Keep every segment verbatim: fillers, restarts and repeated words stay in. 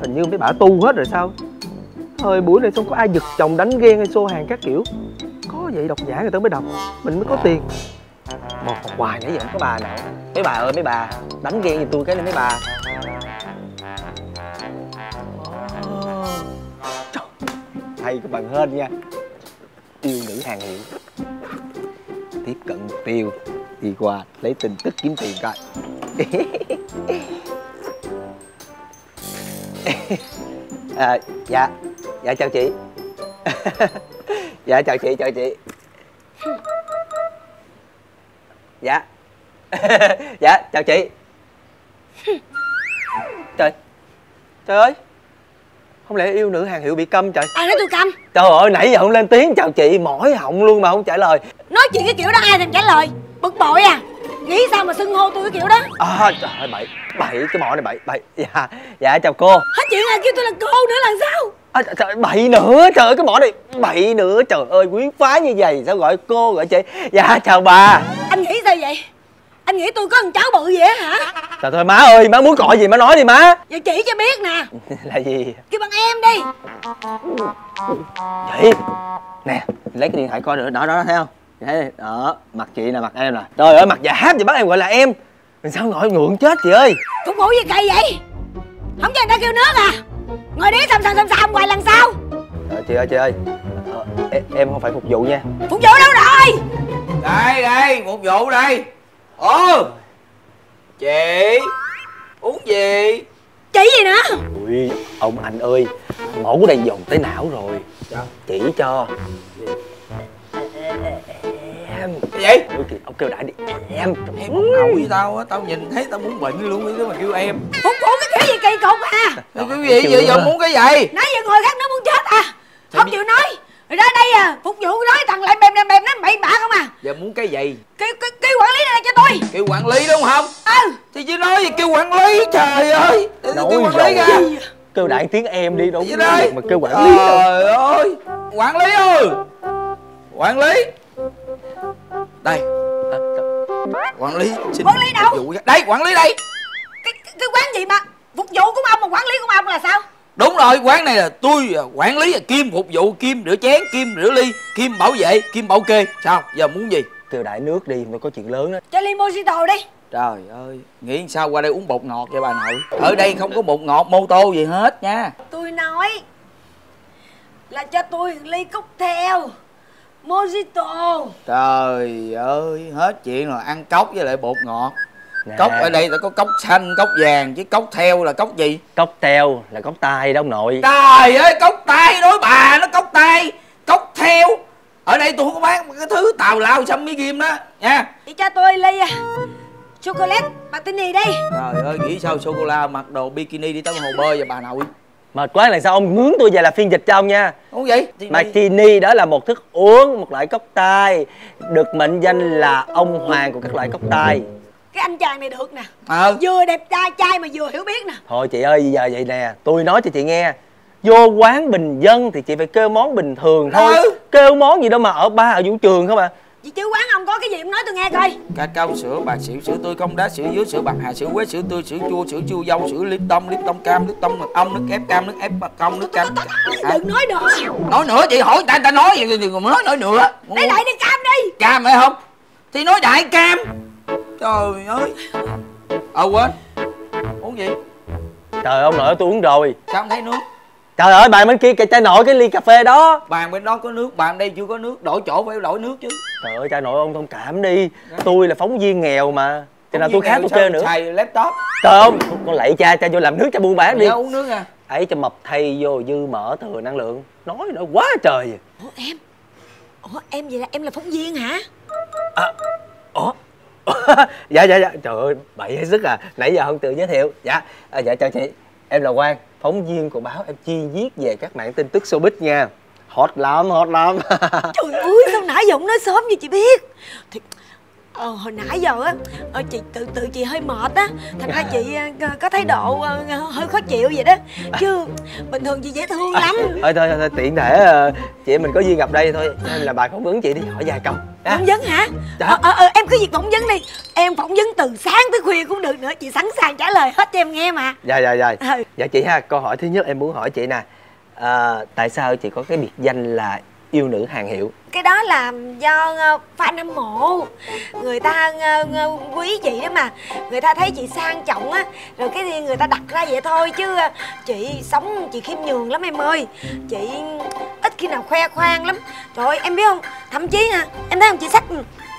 hình như mấy bả tu hết rồi sao. Thời buổi này không có ai giật chồng đánh ghen hay xô hàng các kiểu. Có vậy độc giả người ta mới đọc, mình mới có tiền. Một hoài nãy giờ không có bà nào. Mấy bà ơi mấy bà, đánh ghen giùm tôi cái này mấy bà. Hay cái bằng hên nha. Yêu nữ hàng hiệu, tiếp cận mục tiêu, đi qua lấy tin tức kiếm tiền coi. À, dạ dạ chào chị. Dạ chào chị, chào chị. Dạ dạ chào chị. Trời trời ơi, không lẽ yêu nữ hàng hiệu bị câm trời. Ai nói tôi câm? Trời ơi, nãy giờ không lên tiếng chào chị mỏi họng luôn mà không trả lời. Nói chuyện cái kiểu đó ai thèm trả lời, bực bội à, nghĩ sao mà xưng hô tôi cái kiểu đó. À, trời ơi, bậy bậy cái mỏ này bậy bậy. Dạ dạ chào cô. Hết chuyện là kêu tôi là cô nữa là sao? À, trời, bậy nữa trời ơi, cái mỏ này bậy nữa trời ơi, quyến phái như vậy sao gọi cô gọi chị. Dạ chào bà. Anh nghĩ sao vậy? Anh nghĩ tôi có con cháu bự vậy hả? Trời ơi má ơi, má muốn gọi gì má nói đi má. Vậy chỉ cho biết nè. Là gì? Kêu bằng em đi. Chị nè, lấy cái điện thoại coi nữa, đó đó thấy không? Đấy, đó, mặt chị nè, mặt em nè. Trời ơi, mặt giả hát vậy bác em gọi là em. Mình sao ngồi ngượng chết chị ơi. Cũng ngủ gì kỳ vậy? Không cho người ta kêu nước à? Ngồi đấy xàm xàm xàm xàm hoài lần sau. Trời, chị ơi, chị ơi ờ, em, em không phải phục vụ nha. Phục vụ đâu rồi? Đây, đây, phục vụ đây. Ồ, chị uống gì? Chị gì nữa? Ui, ông anh ơi, mẫu đang dồn tới não rồi. Dạ. Chỉ cho em vậy? Ôi, kì, ông kêu đại đi em. Em không ngầu với tao á, tao nhìn thấy tao muốn bệnh luôn á, mà kêu em. Không muốn cái kiểu gì kỳ cục à? Đó, cái gì vậy? Giờ muốn cái gì? Nãy giờ ngồi khác nó muốn chết à? Không chịu nói. Rồi ra đây à, phục vụ nói thằng lại bèm bèm bèm nó bậy bạ không à? Giờ muốn cái gì? Kêu kêu, kêu quản lý ra cho tôi. Kêu quản lý đúng không? Ừ. Thì chứ nói gì kêu quản lý trời ơi. Kêu quản lý ra. Kêu đại tiếng em đi đúng không? Mà kêu quản lý. Trời ơi, quản lý ơi, quản lý. Đây à, quản lý xin quản lý đâu vụ. Đây quản lý đây. Cái, cái, cái quán gì mà phục vụ của ông mà quản lý của ông là sao? Đúng rồi, quán này là tôi quản lý, là kim phục vụ, kim rửa chén, kim rửa ly, kim bảo vệ, kim bảo kê. Sao giờ muốn gì? Kêu đại nước đi mà có chuyện lớn đó. Cho ly mojito đi. Trời ơi, nghĩ sao qua đây uống bột ngọt vậy bà nội. Ở đây không có bột ngọt mô tô gì hết nha. Tôi nói là cho tôi ly cocktail mojito. Trời ơi, hết chuyện rồi, ăn cốc với lại bột ngọt. Nè, cốc ở đây là có cốc xanh, cốc vàng, chứ cốc theo là cốc gì? Cốc theo là cốc tay đó ông nội. Trời ơi, cốc tay đối bà nó cốc tay, cốc theo. Ở đây tôi không có bán cái thứ tào lao xăm mấy kim đó nha. Chị cho tôi ly à, chocolate martini đi. Trời ơi, nghĩ sao sô-cô-la mặc đồ bikini đi tới hồ bơi và bà nội. Mệt quá là sao ông mướn tôi về là phiên dịch cho ông nha. Ủa vậy? Martini đó là một thức uống, một loại cocktail được mệnh danh là ông hoàng của các loại cocktail. Cái anh chàng này được nè. Ờ. Vừa đẹp trai trai mà vừa hiểu biết nè. Thôi chị ơi, bây giờ vậy nè, tôi nói cho chị nghe. Vô quán bình dân thì chị phải kêu món bình thường thôi. Ừ. Kêu món gì đâu mà ở ba ở vũ trường không à. Vậy chứ quán ông có cái gì em nói tôi nghe coi. Cà cao sữa, bạc xỉu, sữa tươi không đá, sữa dứa, sữa bạc hà, sữa quế, sữa tươi, sữa chua, sữa chua dâu, sữa liếp tông, liếp tông cam, liếp tông mật ong, nước ép cam, nước ép mật ong, nước cam. Đừng nói nữa. Nói nữa chị hỏi ta ta nói gì còn nói nói nữa. Lấy lại đi cam đi. Cam phải không? Thì nói đại cam. Trời ơi. Ờ quên. Uống gì? Trời ông nội tôi uống rồi. Sao không thấy nước? Trời ơi, bàn bên kia kìa chai nội cái ly cà phê đó. Bàn bên đó có nước, bàn đây chưa có nước. Đổi chỗ phải đổi nước chứ. Trời ơi cha nội, ông thông cảm đi. Tôi là phóng viên nghèo mà. Cho nên tôi khác tôi chơi nữa. Xài laptop. Trời ơi, con lạy cha, cha vô làm nước cho buôn bán đi. Dạ uống nước à. Ấy cho mập thay vô dư mỡ thừa năng lượng. Nói nó quá trời vậy. Ủa em. Ủa em vậy là em là phóng viên hả? À. Ủa. Dạ dạ dạ. Trời ơi, bậy hết sức à. Nãy giờ không tự giới thiệu. Dạ. À, dạ chào chị. Em là Quang, phóng viên của báo, em chi viết về các mạng tin tức showbiz nha. Hot lắm, hot lắm. Trời ơi, sao nãy giờ không nói sớm như chị biết. Thì Ờ, hồi nãy giờ á, chị tự tự chị hơi mệt á, thành ra chị có thái độ hơi khó chịu vậy đó. Chứ bình thường chị dễ thương lắm. Thôi thôi thôi, tiện thể chị em mình có duyên gặp đây thôi, nên là bà phỏng vấn chị đi, hỏi vài câu. Phỏng vấn hả? Ờ ờ, em cứ việc phỏng vấn đi. Em phỏng vấn từ sáng tới khuya cũng được nữa, chị sẵn sàng trả lời hết cho em nghe mà. Dạ dạ dạ. Dạ chị ha, câu hỏi thứ nhất em muốn hỏi chị nè, tại sao chị có cái biệt danh là yêu nữ hàng hiệu? Cái đó là do fan hâm mộ, người ta quý chị đó mà, người ta thấy chị sang trọng á, rồi cái người ta đặt ra vậy thôi, chứ chị sống chị khiêm nhường lắm em ơi. Chị ít khi nào khoe khoang lắm. Trời ơi, em biết không, thậm chí nè, em thấy không, chị xách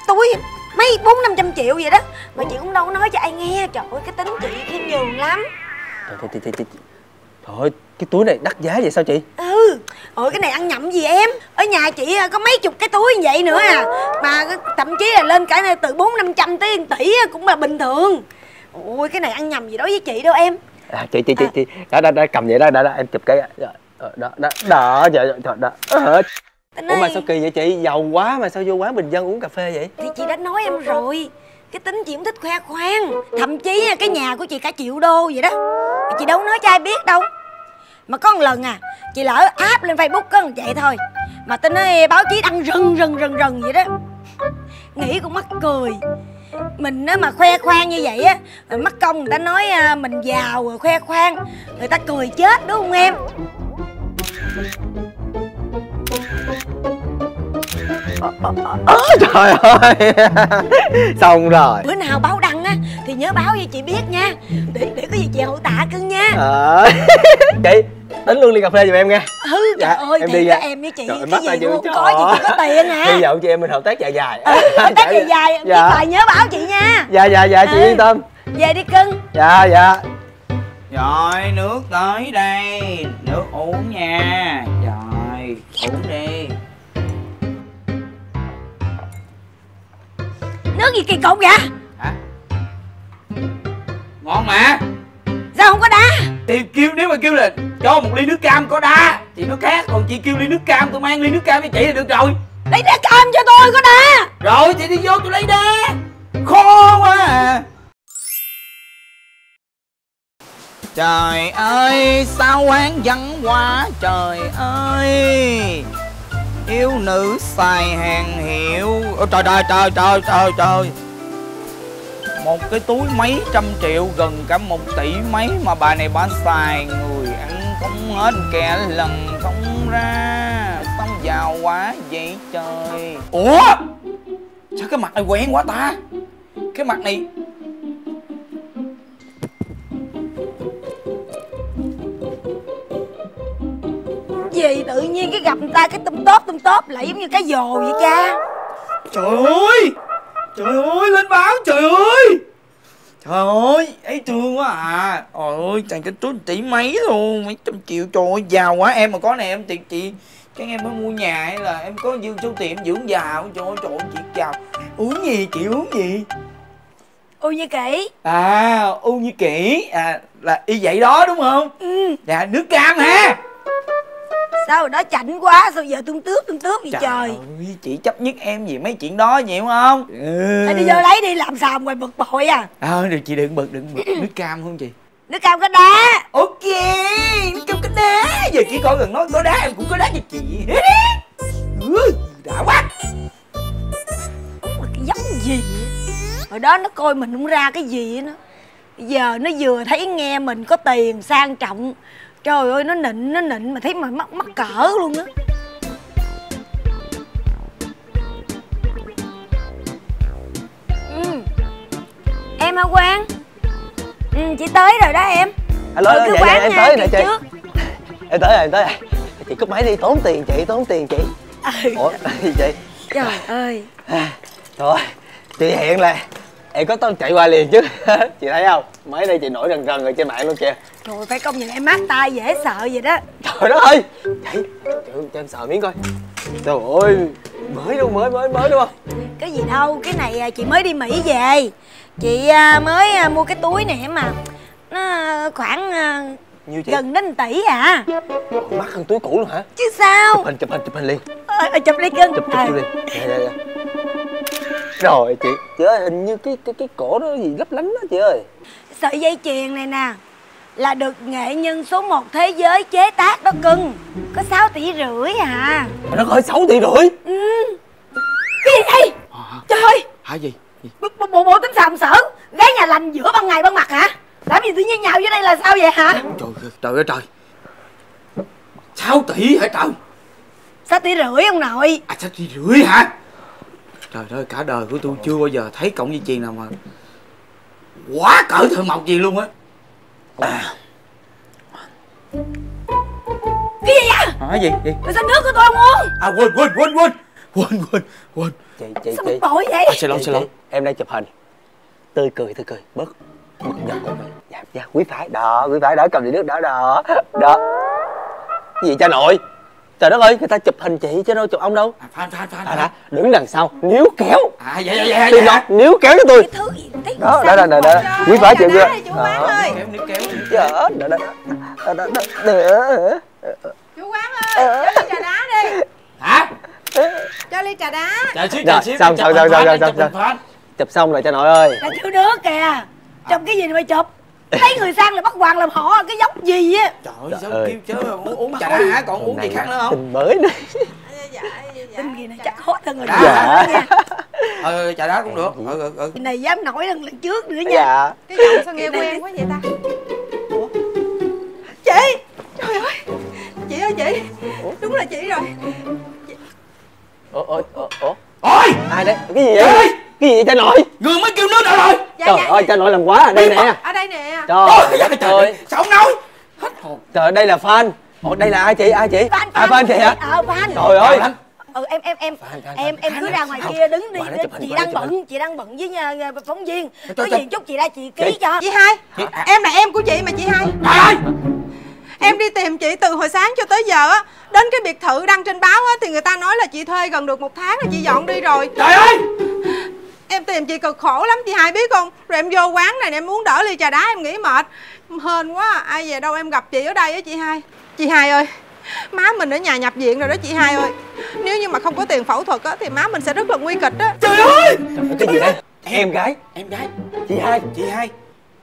túi mấy bốn năm trăm triệu vậy đó, mà chị cũng đâu có nói cho ai nghe. Trời ơi, cái tính chị khiêm nhường lắm. Trời ơi, cái túi này đắt giá vậy sao chị? Ừ, ôi cái này ăn nhậm gì em. Ở nhà chị có mấy chục cái túi như vậy nữa à. Mà thậm chí là lên cả từ bốn năm trăm tới một tỷ cũng là bình thường. Ôi cái này ăn nhầm gì đối với chị đâu em. À, chị, chị, à. chị, chị, đó, đó, đó, cầm vậy đó, đó, đó, em chụp cái đó, đó, đó, đó, đó, đó. Ủa mà sao kỳ vậy chị, giàu quá mà sao vô quán bình dân uống cà phê vậy? Thì chị đã nói em rồi, cái tính chị cũng thích khoe khoang. Thậm chí cái nhà của chị cả triệu đô vậy đó, chị đâu nói cho ai biết đâu. Mà có một lần à, chị lỡ áp lên Facebook có một vậy thôi, mà tin nói báo chí đăng rần rần rần rần vậy đó. Nghĩ cũng mắc cười. Mình á mà khoe khoang như vậy á, mắc công người ta nói mình giàu rồi khoe khoang, người ta cười chết đúng không em? Ờ, trời ơi. Xong rồi. Bữa nào báo đăng á thì nhớ báo cho chị biết nha, Để để có gì chị hậu tạ cưng nha. Ờ à. Chị tính luôn ly cà phê giùm em nha. Ừ, trời ơi, em đi ra em với chị. Trời, cái gì cũng không có, chị chỉ có tiền hả? Hy vọng chị em mình hợp tác dài dài. Ừ, hợp tác dài dài, chị phải nhớ báo chị nha. Dạ dạ dạ, chị yên tâm. Về đi cưng. Dạ dạ. Rồi, nước tới đây. Nước uống nha. Rồi, uống đi. Nước gì kỳ cục vậy? Hả? Ngon mà. Sao không có đá? Thì kêu, nếu mà kêu là cho một ly nước cam có đá thì nó khác. Còn chị kêu ly nước cam, tôi mang ly nước cam với chị là được rồi. Lấy đá cam cho tôi có đá. Rồi chị đi vô tôi lấy đá. Khó quá à. Trời ơi, sao quán vắng quá trời ơi. Yêu nữ xài hàng hiệu. Ôi trời trời trời trời trời trời. Một cái túi mấy trăm triệu, gần cả một tỷ mấy mà bà này bà xài. Người ăn không hết, kẻ lần không ra. Xong giàu quá vậy trời. Ủa, sao cái mặt này quen quá ta. Cái mặt này gì tự nhiên cái gặp người ta cái tôm tóp tôm tóp lại giống như cái dồ vậy cha. Trời ơi, trời ơi, lên báo trời ơi. Trời ơi, ấy thương quá à. Trời ơi, thằng cái túi tỷ mấy luôn, mấy trăm triệu, trời ơi, giàu quá. Em mà có này em tiệc chị, chắc em mới mua nhà hay là em có dư số tiền em dưỡng giàu. Trời ơi, trời ơi, chị giàu. Uống gì chị, uống gì? U Như Kỷ. À, U Như Kỷ, à là y vậy đó đúng không? Ừ. Dạ, nước cam ha. Sao đó chảnh quá, sao giờ tương tướp tương tướp vậy trời, trời ơi, chị chấp nhất em gì mấy chuyện đó vậy không? Ừ. Đi vô lấy đi, làm sao ngoài bực bội à. Ờ à, được chị, đừng bực đừng bực. Nước cam không chị? Nước cam có đá. Ok, nước cam có đá. Giờ chỉ còn gần nói có đá em cũng có đá cho chị. Ừ, đã quá. Ủa, cái giống gì hồi đó nó coi mình không ra cái gì nữa, giờ nó vừa thấy nghe mình có tiền sang trọng. Trời ơi, nó nịnh, nó nịnh mà thấy mà mắc mắc cỡ luôn á. Ừ. Em hả Quang? Ừ, chị tới rồi đó em. Alo, cứ dạ, quán dạ, em nha, tới nè chị. Trước. Em tới rồi, em tới rồi. Chị cúp máy đi, tốn tiền chị, tốn tiền chị. Ủa, gì chị? Trời ơi. Trời ơi, chị hiện là em có tao chạy qua liền chứ. Chị thấy không? Mấy đây chị nổi rần rần rồi trên mạng luôn kìa. Trời ơi, phải công nhận em mát tay dễ sợ vậy đó. Trời đất ơi. Chị, cho em sợ miếng coi. Trời ơi, mới đâu, mới mới mới đúng không? Cái gì đâu, cái này chị mới đi Mỹ về. Chị mới mua cái túi này mà nó khoảng nhiêu chị? Gần đến một tỷ à. Mắc hơn túi cũ luôn hả? Chứ sao. Chụp hình, chụp hình, chụp hình liền. Ờ, chụp đi cưng. Chụp, chụp, chụp liền. Dạ, dạ, dạ. rồi chị. Chị ơi, hình như cái cái cái cổ nó gì lấp lánh đó chị ơi. Sợi dây chuyền này nè là được nghệ nhân số một thế giới chế tác đó cưng. Có sáu tỷ rưỡi à. Nó có sáu tỷ rưỡi. Ừ. Cái gì đây? À, trời ơi. Hả gì? Gì? Bộ, bộ, bộ tính sàm sỡ. Gái nhà lành giữa ban ngày ban mặt hả? Làm gì tự nhiên nhào dưới đây là sao vậy hả? Trời ơi trời ơi trời. Sáu tỷ hả trời? Sáu tỷ rưỡi ông nội. À sáu tỷ rưỡi hả? Trời ơi, cả đời của tôi chưa bao giờ thấy cộng dây chuyền nào mà quá cỡ thợ mộc gì luôn á. À. Cái gì vậy? Hả gì? Gì? Mà sao nước của tôi không uống? À quên quên quên quên quên quên quên. Chị chị sao chị. Sao tội vậy? À, xin lỗi xin lỗi. Em đang chụp hình. Tươi cười tươi cười bớt. Bớt giật con này. Dạ dạ quý phải đó quý phải đó cầm ly nước đó đó đó. Cái gì cha nội? Trời đất ơi, người ta chụp hình chị chứ đâu chụp ông đâu. Phan phan phan hả? Đứng đằng sau níu kéo. À vậy vậy vậy. Tôi nói níu kéo cho tôi. Cái thứ gì tí. Đó đó đó đó. Quý phải chịu chưa? Chú Quán ơi. Níu kéo níu kéo. Đó đó. Đó đó. Chú Quán ơi, cho ly trà đá đi. Hả? Cho ly trà đá. Chờ xíu chờ xíu. Xong xong xong xong xong. Chụp xong rồi cha nội ơi. Là chưa đứa kìa. Chụp cái gì mà chụp? Thấy người sang là bắt hoàng làm họ cái giống gì á. Trời sao kêu chứ muốn uống trà hả? Còn uống gì khác nữa không? Tình mới này. Tình gì này chắc khó thân rồi. Dạ. Ờ trà đá cũng được. Ừ ừ. Này dám nổi hơn lần trước nữa nha. Dạ. Cái giọng sao nghe quen quá vậy ta? Ủa? Chị. Trời ơi. Chị ơi chị. Đúng là chị rồi. Ủa ủa ủa. Ôi! Ai đấy? Cái gì vậy? Cái gì vậy cha nội? Người mới kêu nước đâu rồi? Trời ơi cha nội làm quá ở đây nè. Ở đây nè. Trời ơi trời ơi. Sao không nói? Hết hồn. Trời đây là fan. Ủa đây là ai chị? Ai chị? À fan chị hả? Ờ fan. Trời ơi. Ừ em em em em em cứ ra ngoài kia đứng đi. Chị đang bận, chị đang bận với phóng viên. Có gì chút chị ra chị ký cho. Chị Hai. Em là em của chị mà chị Hai. Trời ơi. Em đi tìm chị từ hồi sáng cho tới giờ á, đến cái biệt thự đăng trên báo á thì người ta nói là chị thuê gần được một tháng rồi chị dọn đi rồi. Trời ơi. Em tìm chị cực khổ lắm chị Hai biết không? Rồi em vô quán này em muốn đỡ ly trà đá em nghĩ mệt. Hên quá, ai về đâu em gặp chị ở đây á chị Hai. Chị Hai ơi, má mình ở nhà nhập viện rồi đó chị Hai ơi. Nếu như mà không có tiền phẫu thuật á thì má mình sẽ rất là nguy kịch á. Trời ơi! Cái gì đây? Em gái, em gái. Chị Hai, chị Hai.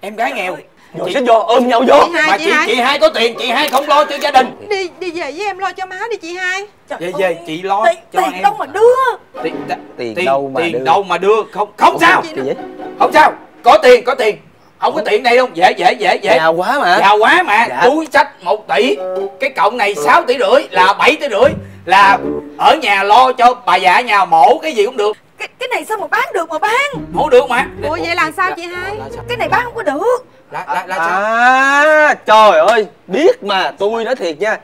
Em gái nghèo. Rồi sẽ vô ôm nhau vô. Chị Hai, mà chị, chị, Hai. Chị Hai có tiền, chị Hai không lo cho gia đình. Đi đi về với em lo cho má đi chị Hai. Trời về ơi, về chị lo tiền, cho tiền em. Tiền đâu mà đưa? Tiền, tiền, tiền đâu mà tiền đưa? Đâu mà đưa? Không không ủa, sao? Gì không sao. Có tiền có tiền. Ông có tiền đây không? Dễ dễ dễ dễ. Giàu quá mà. Giàu quá mà. Dạ. Túi xách một tỷ. Cái cộng này sáu tỷ rưỡi là bảy tỷ rưỡi là ở nhà lo cho bà già nhà mổ cái gì cũng được. Cái, cái này sao mà bán được mà bán? Không được mà. Ủa vậy làm sao chị Hai? Cái này bán không có được. Là, là, là sao? À, trời ơi, biết mà tôi nói thiệt nha.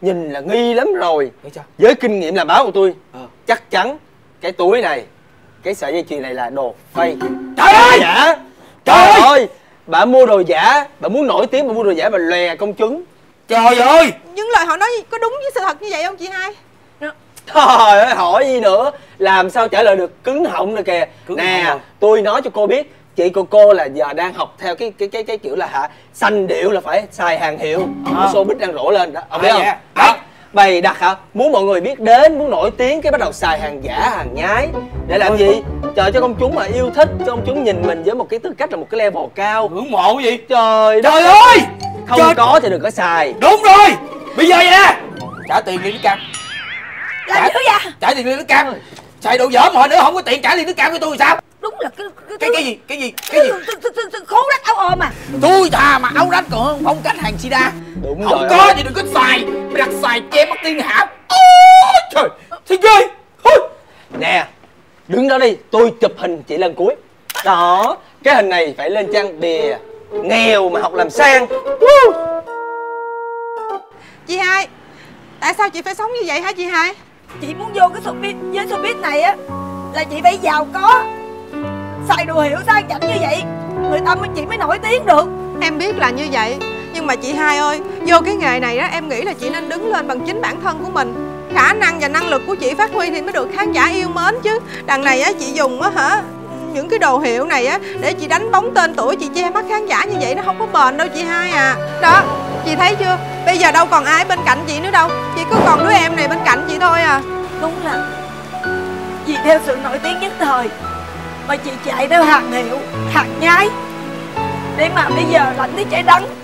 Nhìn là nghi lắm rồi. Với kinh nghiệm làm báo của tôi, ờ. chắc chắn cái túi này, cái sợi dây chuyền này là đồ fake. Trời ơi! Dạ. Trời, trời ơi! Bà mua đồ giả, bà muốn nổi tiếng bà mua đồ giả bà lè công chứng. Trời ơi! Những lời họ nói có đúng với sự thật như vậy không chị Hai? Trời ơi, hỏi gì nữa. Làm sao trả lời được, cứng họng rồi kìa. Cứng nè, tôi nói cho cô biết. Chị của cô là giờ đang học theo cái cái cái cái kiểu là hả xanh điệu là phải xài hàng hiệu à. Showbiz đang rổ lên đó, ông à, biết không? Yeah. Đó, bày đặt hả? Muốn mọi người biết đến, muốn nổi tiếng cái bắt đầu xài hàng giả, hàng nhái để làm gì? Trời cho công chúng mà yêu thích, cho công chúng nhìn mình với một cái tư cách là một cái level cao. Ngưỡng mộ gì? Trời, trời ơi! Không trời... có thì đừng có xài. Đúng rồi. Bây giờ vậy nè. Trả tiền đi nước cam. Làm dữ vậy? Trả tiền đi nước cam. Xài đồ dở mọi nữa không có tiền trả đi nước cam với tôi sao? Đúng là cái cái cái, cái gì cái gì cái gì khốn rách áo ôm à. Tôi thà mà áo rách còn hơn phong cách hàng sida. Đúng không rồi, có rồi. Gì đừng có xài đặt xài che mất tiên hả? Ôi trời thế ghê. Nè đứng đó đi, tôi chụp hình chị lần cuối đó. Cái hình này phải lên trang bìa nghèo mà học làm sang. Chị Hai, tại sao chị phải sống như vậy hả chị Hai? Chị muốn vô cái showbiz, với showbiz này á là chị phải giàu có, xài đồ hiểu sang chảnh như vậy người ta mới chị mới nổi tiếng được. Em biết là như vậy nhưng mà chị Hai ơi, vô cái nghề này đó em nghĩ là chị nên đứng lên bằng chính bản thân của mình, khả năng và năng lực của chị phát huy thì mới được khán giả yêu mến chứ. Đằng này á chị dùng á hả những cái đồ hiệu này á để chị đánh bóng tên tuổi, chị che mắt khán giả như vậy nó không có bền đâu chị Hai à. Đó chị thấy chưa, bây giờ đâu còn ai bên cạnh chị nữa đâu, chị cứ còn đứa em này bên cạnh chị thôi à. Đúng là vì theo sự nổi tiếng nhất thời mà chị chạy theo hàng hiệu, hàng nhái để mà bây giờ lãnh thấy cháy đắng.